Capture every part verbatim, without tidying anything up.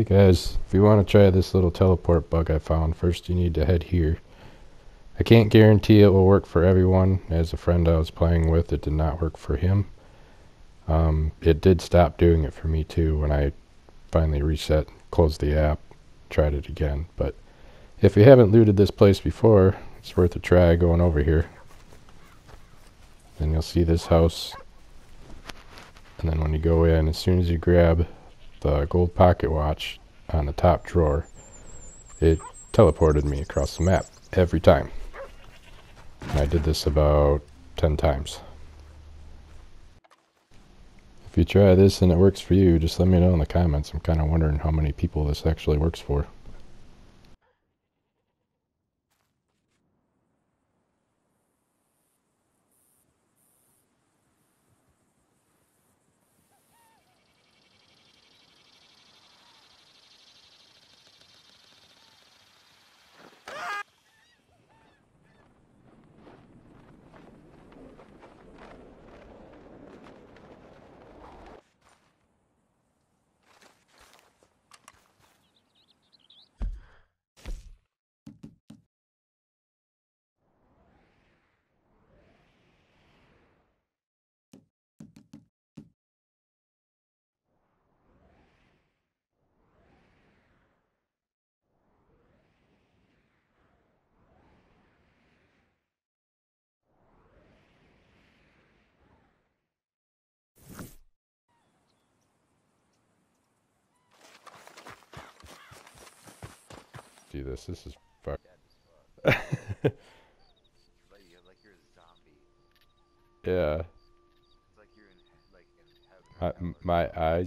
Hey guys, if you want to try this little teleport bug I found, first you need to head here. I can't guarantee it will work for everyone. As a friend I was playing with, it did not work for him. Um, it did stop doing it for me too when I finally reset, closed the app, tried it again. But if you haven't looted this place before, it's worth a try going over here. Then you'll see this house. And then when you go in, as soon as you grab the gold pocket watch on the top drawer, it teleported me across the map every time. And I did this about ten times. If you try this and it works for you, just let me know in the comments. I'm kind of wondering how many people this actually works for. Do this. This is fuck. Like you're a zombie. Yeah. It's like you're in, like, in heaven. I, my eyes.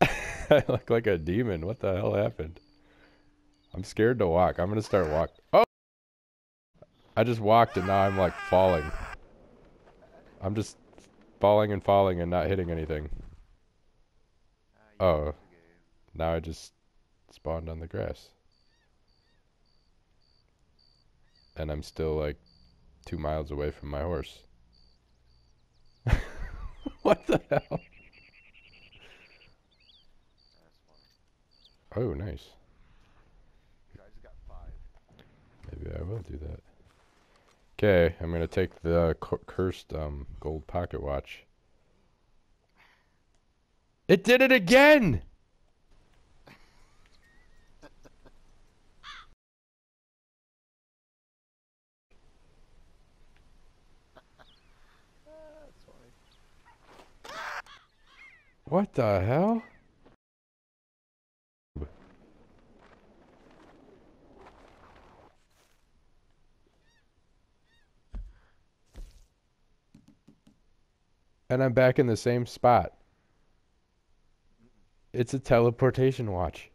I look like a demon. What the hell happened? I'm scared to walk. I'm gonna start walking. Oh! I just walked and now I'm like falling. I'm just falling and falling and not hitting anything. Uh, oh. Now I just spawned on the grass. And I'm still like two miles away from my horse. What the hell? Oh, nice. Maybe I will do that. Okay, I'm going to take the cursed um, gold pocket watch. It did it again! What the hell? And I'm back in the same spot. It's a teleportation watch.